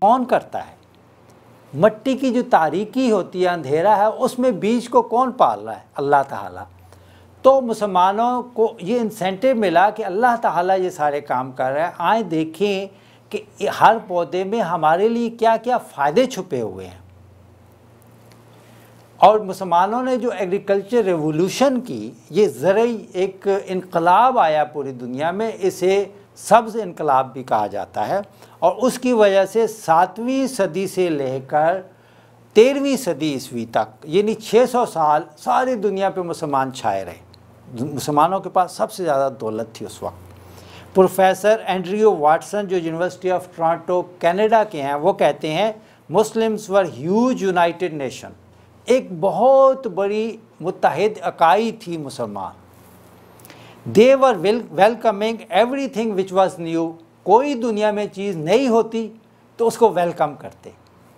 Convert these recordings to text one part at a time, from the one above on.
कौन करता है? मिट्टी की जो तारीकी होती है, अंधेरा है, उसमें बीज को कौन पाल रहा है? अल्लाह ताला। तो मुसलमानों को ये इंसेंटिव मिला कि अल्लाह ताला ये सारे काम कर रहा है, आए देखें कि हर पौधे में हमारे लिए क्या क्या फ़ायदे छुपे हुए हैं। और मुसलमानों ने जो एग्रीकल्चर रेवोल्यूशन की, ये ज़रूरी एक इनकलाब आया पूरी दुनिया में, इसे सब्ज़ इनकलाब भी कहा जाता है। और उसकी वजह से 7वीं सदी से लेकर 13वीं सदी ईस्वी तक, यानी 600 साल सारी दुनिया पे मुसलमान छाए रहे। मुसलमानों के पास सबसे ज़्यादा दौलत थी उस वक्त। प्रोफेसर एंड्रयू वाटसन, जो यूनिवर्सिटी ऑफ टोरंटो कनाडा के हैं, वो कहते हैं Muslims were huge united nation. एक बहुत बड़ी मुत्तहिद इकाई थी मुसलमान। They were welcoming every thing which was new. कोई दुनिया में चीज़ नहीं होती तो उसको वेलकम करते,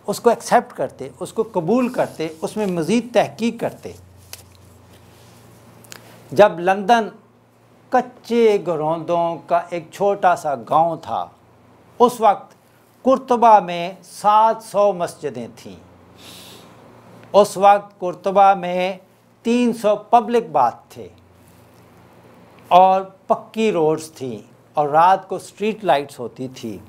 उसको एक्सेप्ट करते, उसको कबूल करते, उसमें मज़ीद तहकीक करते। जब लंदन कच्चे घरोंदों का एक छोटा सा गांव था, उस वक्त कुर्तबा में 700 मस्जिदें थीं। उस वक्त कुर्तबा में 300 पब्लिक बाथ थे और पक्की रोड्स थी, और रात को स्ट्रीट लाइट्स होती थी,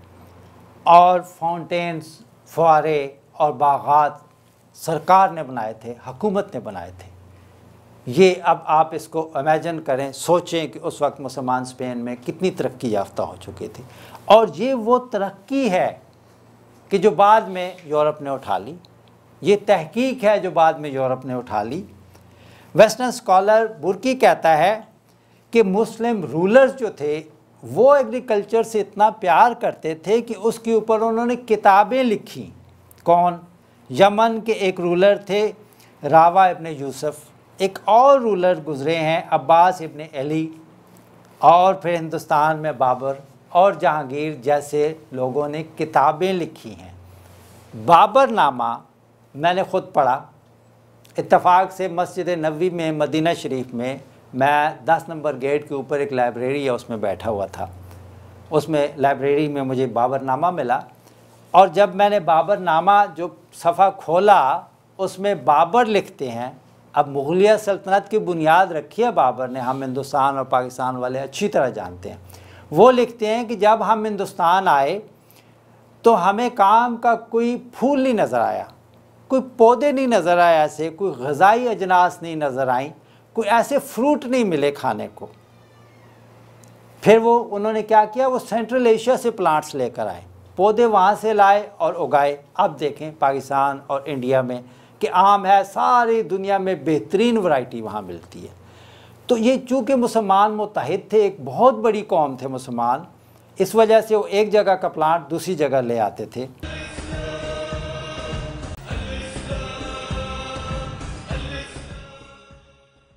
और फाउंटेन्स, फुआरे और बागात सरकार ने बनाए थे, हुकूमत ने बनाए थे। ये अब आप इसको इमेजिन करें, सोचें कि उस वक्त मुसलमान स्पेन में कितनी तरक्की याफ्ता हो चुके थे। और ये वो तरक्की है कि जो बाद में यूरोप ने उठा ली, ये तहकीक है जो बाद में यूरोप ने उठा ली। वेस्टर्न स्कॉलर बुर्की कहता है कि मुस्लिम रूलर्स जो थे वो एग्रीकल्चर से इतना प्यार करते थे कि उसके ऊपर उन्होंने किताबें लिखी। कौन? यमन के एक रूलर थे रावा इब्न यूसुफ, एक और रूलर गुज़रे हैं अब्बास इब्न अली, और फिर हिंदुस्तान में बाबर और जहांगीर जैसे लोगों ने किताबें लिखी हैं। बाबर नामा मैंने ख़ुद पढ़ा। इत्तफ़ाक़ से मस्जिद-ए-नबी में मदीना शरीफ में मैं 10 नंबर गेट के ऊपर एक लाइब्रेरी है, उसमें बैठा हुआ था। उसमें लाइब्रेरी में मुझे बाबर नामा मिला, और जब मैंने बाबर नामा जो सफ़ा खोला, उसमें बाबर लिखते हैं। अब मुग़लिया सल्तनत की बुनियाद रखी है बाबर ने, हम हिंदुस्तान और पाकिस्तान वाले अच्छी तरह जानते हैं। वो लिखते हैं कि जब हम हिंदुस्तान आए तो हमें काम का कोई फूल नहीं नज़र आया, कोई पौधे नहीं नज़र आया, ऐसे कोई ग़िज़ाई अजनास नहीं नज़र आई, कोई ऐसे फ्रूट नहीं मिले खाने को। फिर वो उन्होंने क्या किया, वो सेंट्रल एशिया से प्लांट्स लेकर आए, पौधे वहाँ से लाए और उगाए। अब देखें पाकिस्तान और इंडिया में कि आम है, सारी दुनिया में बेहतरीन वैरायटी वहाँ मिलती है। तो ये चूँकि मुसलमान मुत्तहिद थे, एक बहुत बड़ी कौम थे मुसलमान, इस वजह से वो एक जगह का प्लांट दूसरी जगह ले आते थे।